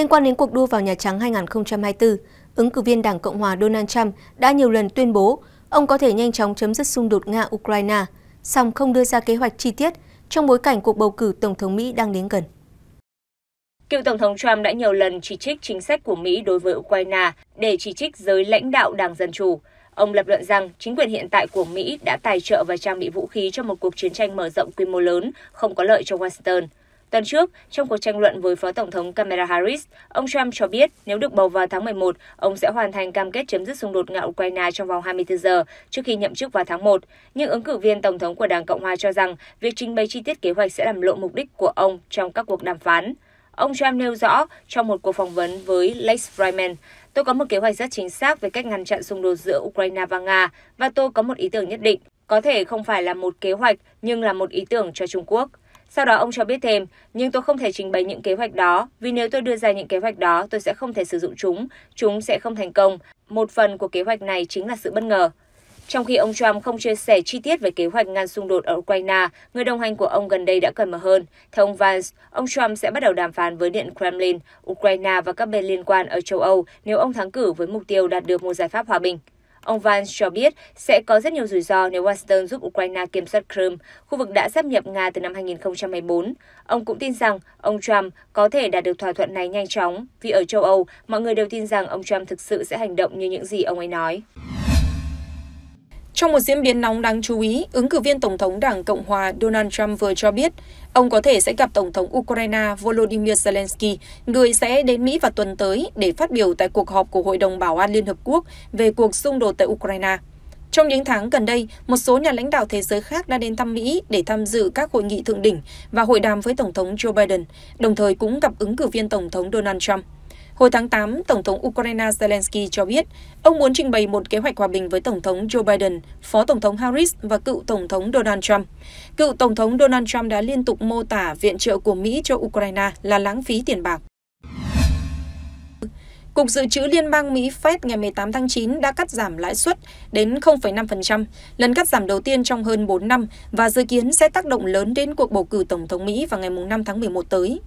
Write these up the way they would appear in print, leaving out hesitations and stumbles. Liên quan đến cuộc đua vào Nhà Trắng 2024, ứng cử viên Đảng Cộng hòa Donald Trump đã nhiều lần tuyên bố ông có thể nhanh chóng chấm dứt xung đột Nga-Ukraine, song không đưa ra kế hoạch chi tiết trong bối cảnh cuộc bầu cử Tổng thống Mỹ đang đến gần. Cựu Tổng thống Trump đã nhiều lần chỉ trích chính sách của Mỹ đối với Ukraine để chỉ trích giới lãnh đạo Đảng Dân Chủ. Ông lập luận rằng chính quyền hiện tại của Mỹ đã tài trợ và trang bị vũ khí cho một cuộc chiến tranh mở rộng quy mô lớn, không có lợi cho Washington. Tuần trước, trong cuộc tranh luận với Phó Tổng thống Kamala Harris, ông Trump cho biết nếu được bầu vào tháng 11, ông sẽ hoàn thành cam kết chấm dứt xung đột Nga-Ukraine trong vòng 24 giờ trước khi nhậm chức vào tháng 1. Nhưng ứng cử viên Tổng thống của Đảng Cộng hòa cho rằng việc trình bày chi tiết kế hoạch sẽ làm lộ mục đích của ông trong các cuộc đàm phán. Ông Trump nêu rõ trong một cuộc phỏng vấn với Lex Freiman, "Tôi có một kế hoạch rất chính xác về cách ngăn chặn xung đột giữa Ukraine và Nga, và tôi có một ý tưởng nhất định, có thể không phải là một kế hoạch, nhưng là một ý tưởng cho Trung Quốc." Sau đó ông cho biết thêm, "Nhưng tôi không thể trình bày những kế hoạch đó, vì nếu tôi đưa ra những kế hoạch đó, tôi sẽ không thể sử dụng chúng, chúng sẽ không thành công. Một phần của kế hoạch này chính là sự bất ngờ." Trong khi ông Trump không chia sẻ chi tiết về kế hoạch ngăn xung đột ở Ukraine, người đồng hành của ông gần đây đã cởi mở hơn. Theo ông Vance, ông Trump sẽ bắt đầu đàm phán với Điện Kremlin, Ukraine và các bên liên quan ở châu Âu nếu ông thắng cử với mục tiêu đạt được một giải pháp hòa bình. Ông Vance cho biết sẽ có rất nhiều rủi ro nếu Washington giúp Ukraine kiểm soát Crimea, khu vực đã sáp nhập Nga từ năm 2014. Ông cũng tin rằng ông Trump có thể đạt được thỏa thuận này nhanh chóng, vì ở châu Âu, mọi người đều tin rằng ông Trump thực sự sẽ hành động như những gì ông ấy nói. Trong một diễn biến nóng đáng chú ý, ứng cử viên Tổng thống Đảng Cộng hòa Donald Trump vừa cho biết ông có thể sẽ gặp Tổng thống Ukraine Volodymyr Zelensky, người sẽ đến Mỹ vào tuần tới để phát biểu tại cuộc họp của Hội đồng Bảo an Liên Hợp Quốc về cuộc xung đột tại Ukraine. Trong những tháng gần đây, một số nhà lãnh đạo thế giới khác đã đến thăm Mỹ để tham dự các hội nghị thượng đỉnh và hội đàm với Tổng thống Joe Biden, đồng thời cũng gặp ứng cử viên Tổng thống Donald Trump. Hồi tháng 8, Tổng thống Ukraine Zelensky cho biết ông muốn trình bày một kế hoạch hòa bình với Tổng thống Joe Biden, Phó Tổng thống Harris và cựu Tổng thống Donald Trump. Cựu Tổng thống Donald Trump đã liên tục mô tả viện trợ của Mỹ cho Ukraine là lãng phí tiền bạc. Cục Dự trữ Liên bang Mỹ Fed ngày 18 tháng 9 đã cắt giảm lãi suất đến 0,5%, lần cắt giảm đầu tiên trong hơn 4 năm và dự kiến sẽ tác động lớn đến cuộc bầu cử Tổng thống Mỹ vào ngày 5 tháng 11 tới.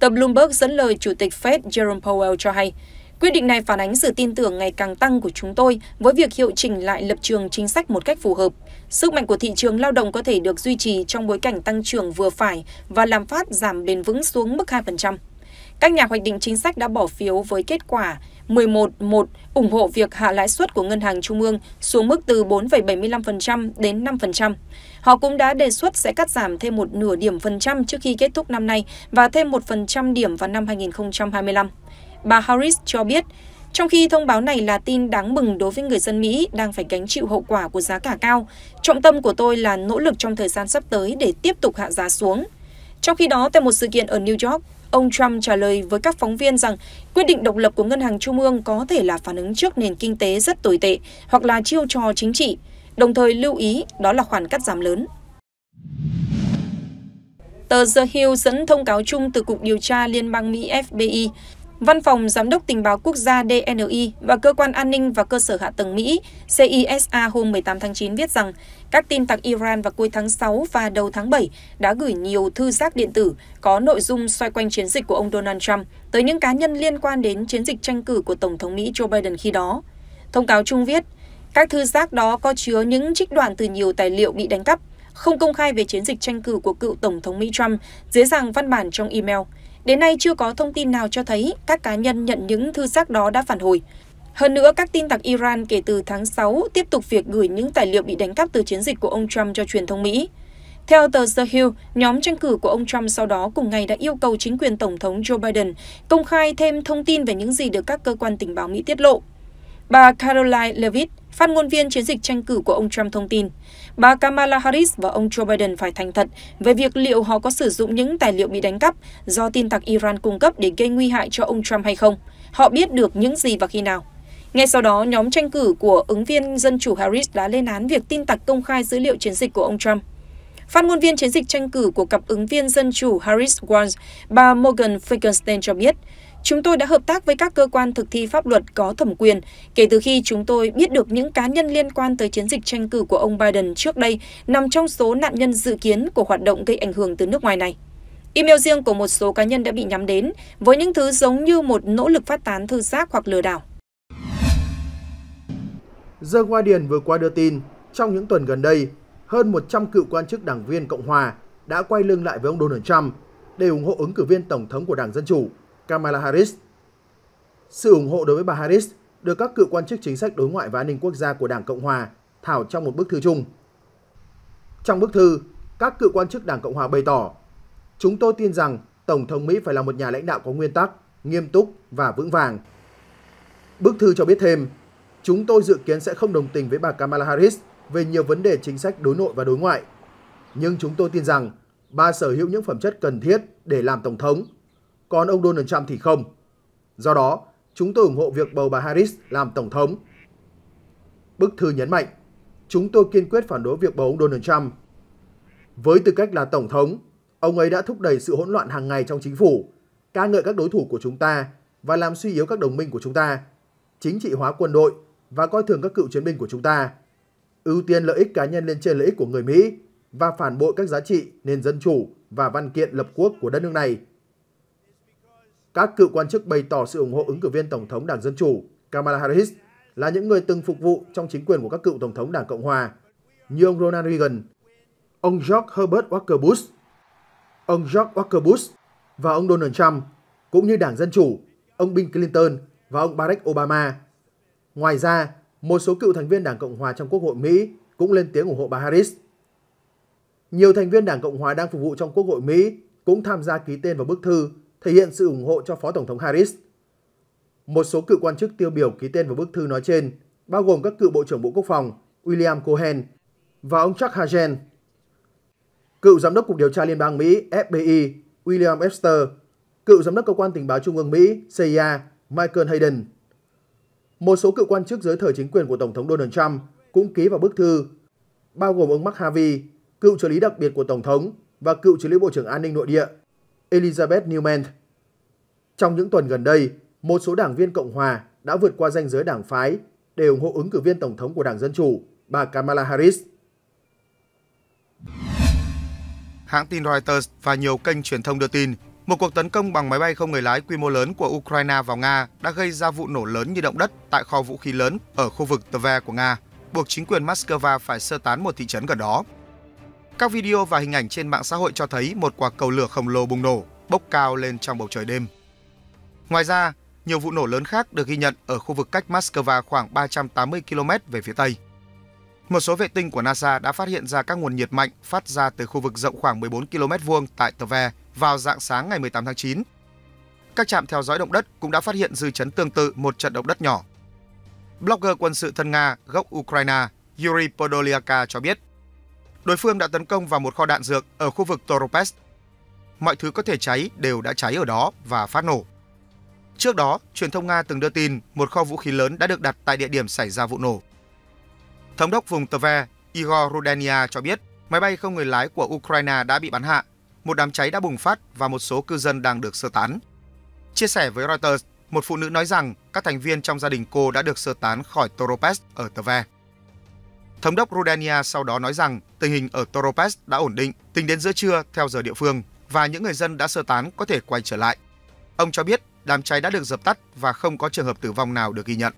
Tờ Bloomberg dẫn lời Chủ tịch Fed Jerome Powell cho hay, "Quyết định này phản ánh sự tin tưởng ngày càng tăng của chúng tôi với việc hiệu chỉnh lại lập trường chính sách một cách phù hợp. Sức mạnh của thị trường lao động có thể được duy trì trong bối cảnh tăng trưởng vừa phải và lạm phát giảm bền vững xuống mức 2%. Các nhà hoạch định chính sách đã bỏ phiếu với kết quả 11-1 ủng hộ việc hạ lãi suất của Ngân hàng Trung ương xuống mức từ 4,75% đến 5%. Họ cũng đã đề xuất sẽ cắt giảm thêm một nửa điểm phần trăm trước khi kết thúc năm nay và thêm 1% điểm vào năm 2025. Bà Harris cho biết, trong khi thông báo này là tin đáng mừng đối với người dân Mỹ đang phải gánh chịu hậu quả của giá cả cao, trọng tâm của tôi là nỗ lực trong thời gian sắp tới để tiếp tục hạ giá xuống. Trong khi đó, tại một sự kiện ở New York, ông Trump trả lời với các phóng viên rằng quyết định độc lập của Ngân hàng Trung ương có thể là phản ứng trước nền kinh tế rất tồi tệ hoặc là chiêu trò chính trị, đồng thời lưu ý đó là khoản cắt giảm lớn. Tờ The Hill dẫn thông cáo chung từ Cục Điều tra Liên bang Mỹ FBI, Văn phòng Giám đốc Tình báo Quốc gia DNI và Cơ quan An ninh và Cơ sở Hạ tầng Mỹ CISA hôm 18 tháng 9 viết rằng các tin tặc Iran vào cuối tháng 6 và đầu tháng 7 đã gửi nhiều thư giác điện tử có nội dung xoay quanh chiến dịch của ông Donald Trump tới những cá nhân liên quan đến chiến dịch tranh cử của Tổng thống Mỹ Joe Biden khi đó. Thông cáo chung viết, các thư giác đó có chứa những trích đoạn từ nhiều tài liệu bị đánh cắp, không công khai về chiến dịch tranh cử của cựu Tổng thống Mỹ Trump dưới dạng văn bản trong email. Đến nay chưa có thông tin nào cho thấy các cá nhân nhận những thư giác đó đã phản hồi. Hơn nữa, các tin tặc Iran kể từ tháng 6 tiếp tục việc gửi những tài liệu bị đánh cắp từ chiến dịch của ông Trump cho truyền thông Mỹ. Theo tờ The Hill, nhóm tranh cử của ông Trump sau đó cùng ngày đã yêu cầu chính quyền Tổng thống Joe Biden công khai thêm thông tin về những gì được các cơ quan tình báo Mỹ tiết lộ. Bà Caroline Levitt, phát ngôn viên chiến dịch tranh cử của ông Trump thông tin, bà Kamala Harris và ông Joe Biden phải thành thật về việc liệu họ có sử dụng những tài liệu bị đánh cắp do tin tặc Iran cung cấp để gây nguy hại cho ông Trump hay không. Họ biết được những gì và khi nào. Ngay sau đó, nhóm tranh cử của ứng viên Dân chủ Harris đã lên án việc tin tặc công khai dữ liệu chiến dịch của ông Trump. Phát ngôn viên chiến dịch tranh cử của cặp ứng viên Dân chủ Harris Walsh, bà Morgan Finkenstein cho biết, "Chúng tôi đã hợp tác với các cơ quan thực thi pháp luật có thẩm quyền kể từ khi chúng tôi biết được những cá nhân liên quan tới chiến dịch tranh cử của ông Biden trước đây nằm trong số nạn nhân dự kiến của hoạt động gây ảnh hưởng từ nước ngoài này." Email riêng của một số cá nhân đã bị nhắm đến với những thứ giống như một nỗ lực phát tán thư giác hoặc lừa đảo. The Guardian vừa qua đưa tin, trong những tuần gần đây, hơn 100 cựu quan chức đảng viên Cộng hòa đã quay lưng lại với ông Donald Trump để ủng hộ ứng cử viên Tổng thống của Đảng Dân Chủ, Kamala Harris. Sự ủng hộ đối với bà Harris được các cựu quan chức chính sách đối ngoại và an ninh quốc gia của Đảng Cộng hòa thảo trong một bức thư chung. Trong bức thư, các cựu quan chức Đảng Cộng hòa bày tỏ, chúng tôi tin rằng Tổng thống Mỹ phải là một nhà lãnh đạo có nguyên tắc, nghiêm túc và vững vàng. Bức thư cho biết thêm, chúng tôi dự kiến sẽ không đồng tình với bà Kamala Harris về nhiều vấn đề chính sách đối nội và đối ngoại. Nhưng chúng tôi tin rằng bà sở hữu những phẩm chất cần thiết để làm Tổng thống, còn ông Donald Trump thì không. Do đó, chúng tôi ủng hộ việc bầu bà Harris làm Tổng thống. Bức thư nhấn mạnh, chúng tôi kiên quyết phản đối việc bầu ông Donald Trump. Với tư cách là Tổng thống, ông ấy đã thúc đẩy sự hỗn loạn hàng ngày trong chính phủ, ca ngợi các đối thủ của chúng ta và làm suy yếu các đồng minh của chúng ta, chính trị hóa quân đội và coi thường các cựu chiến binh của chúng ta, ưu tiên lợi ích cá nhân lên trên lợi ích của người Mỹ và phản bội các giá trị nền dân chủ và văn kiện lập quốc của đất nước này. Các cựu quan chức bày tỏ sự ủng hộ ứng cử viên Tổng thống Đảng Dân Chủ Kamala Harris là những người từng phục vụ trong chính quyền của các cựu Tổng thống Đảng Cộng Hòa như ông Ronald Reagan, ông George Herbert Walker Bush, ông George Walker Bush và ông Donald Trump, cũng như Đảng Dân Chủ, ông Bill Clinton và ông Barack Obama. Ngoài ra, một số cựu thành viên Đảng Cộng Hòa trong Quốc hội Mỹ cũng lên tiếng ủng hộ bà Harris. Nhiều thành viên Đảng Cộng Hòa đang phục vụ trong Quốc hội Mỹ cũng tham gia ký tên vào bức thư thể hiện sự ủng hộ cho Phó Tổng thống Harris. Một số cựu quan chức tiêu biểu ký tên vào bức thư nói trên, bao gồm các cựu Bộ trưởng Bộ Quốc phòng William Cohen và ông Chuck Hagel, cựu Giám đốc Cục Điều tra Liên bang Mỹ FBI William Webster, cựu Giám đốc Cơ quan Tình báo Trung ương Mỹ CIA Michael Hayden. Một số cựu quan chức dưới thời chính quyền của Tổng thống Donald Trump cũng ký vào bức thư, bao gồm ông Mark Havi, cựu trợ lý đặc biệt của Tổng thống và cựu trợ lý Bộ trưởng An ninh Nội địa Elizabeth Newman. Trong những tuần gần đây, một số đảng viên Cộng hòa đã vượt qua ranh giới đảng phái để ủng hộ ứng cử viên Tổng thống của Đảng Dân Chủ, bà Kamala Harris. Hãng tin Reuters và nhiều kênh truyền thông đưa tin, một cuộc tấn công bằng máy bay không người lái quy mô lớn của Ukraine vào Nga đã gây ra vụ nổ lớn như động đất tại kho vũ khí lớn ở khu vực Tver của Nga, buộc chính quyền Moscow phải sơ tán một thị trấn gần đó. Các video và hình ảnh trên mạng xã hội cho thấy một quả cầu lửa khổng lồ bùng nổ, bốc cao lên trong bầu trời đêm. Ngoài ra, nhiều vụ nổ lớn khác được ghi nhận ở khu vực cách Moscow khoảng 380 km về phía Tây. Một số vệ tinh của NASA đã phát hiện ra các nguồn nhiệt mạnh phát ra từ khu vực rộng khoảng 14 km2 tại Tver vào rạng sáng ngày 18 tháng 9. Các trạm theo dõi động đất cũng đã phát hiện dư chấn tương tự một trận động đất nhỏ. Blogger quân sự thân Nga gốc Ukraine Yuri Podolyaka cho biết, đối phương đã tấn công vào một kho đạn dược ở khu vực Toropest. Mọi thứ có thể cháy đều đã cháy ở đó và phát nổ. Trước đó, truyền thông Nga từng đưa tin một kho vũ khí lớn đã được đặt tại địa điểm xảy ra vụ nổ. Thống đốc vùng Tver Igor Rudenya cho biết máy bay không người lái của Ukraine đã bị bắn hạ, một đám cháy đã bùng phát và một số cư dân đang được sơ tán. Chia sẻ với Reuters, một phụ nữ nói rằng các thành viên trong gia đình cô đã được sơ tán khỏi Toropest ở Tver. Thống đốc Rudenia sau đó nói rằng tình hình ở Toropest đã ổn định tính đến giữa trưa theo giờ địa phương và những người dân đã sơ tán có thể quay trở lại. Ông cho biết đám cháy đã được dập tắt và không có trường hợp tử vong nào được ghi nhận.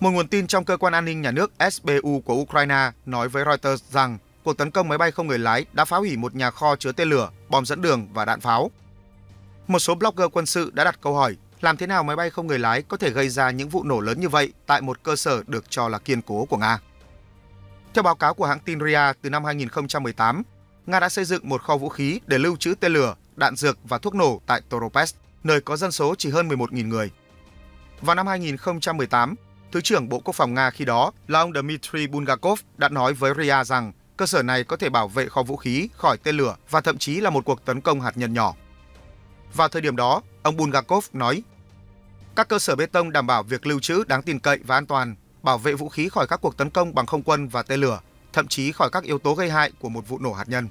Một nguồn tin trong cơ quan an ninh nhà nước SBU của Ukraine nói với Reuters rằng cuộc tấn công máy bay không người lái đã phá hủy một nhà kho chứa tên lửa, bom dẫn đường và đạn pháo. Một số blogger quân sự đã đặt câu hỏi làm thế nào máy bay không người lái có thể gây ra những vụ nổ lớn như vậy tại một cơ sở được cho là kiên cố của Nga. Theo báo cáo của hãng tin RIA, từ năm 2018, Nga đã xây dựng một kho vũ khí để lưu trữ tên lửa, đạn dược và thuốc nổ tại Toropest, nơi có dân số chỉ hơn 11.000 người. Vào năm 2018, Thứ trưởng Bộ Quốc phòng Nga khi đó là ông Dmitry Bulgakov đã nói với RIA rằng cơ sở này có thể bảo vệ kho vũ khí khỏi tên lửa và thậm chí là một cuộc tấn công hạt nhân nhỏ. Vào thời điểm đó, ông Bulgakov nói, các cơ sở bê tông đảm bảo việc lưu trữ đáng tin cậy và an toàn, bảo vệ vũ khí khỏi các cuộc tấn công bằng không quân và tên lửa, thậm chí khỏi các yếu tố gây hại của một vụ nổ hạt nhân.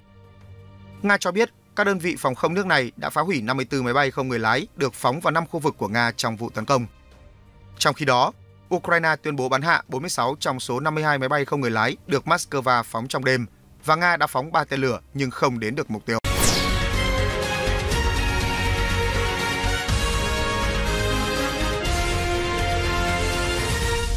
Nga cho biết các đơn vị phòng không nước này đã phá hủy 54 máy bay không người lái được phóng vào 5 khu vực của Nga trong vụ tấn công. Trong khi đó, Ukraine tuyên bố bắn hạ 46 trong số 52 máy bay không người lái được Moscow phóng trong đêm và Nga đã phóng 3 tên lửa nhưng không đến được mục tiêu.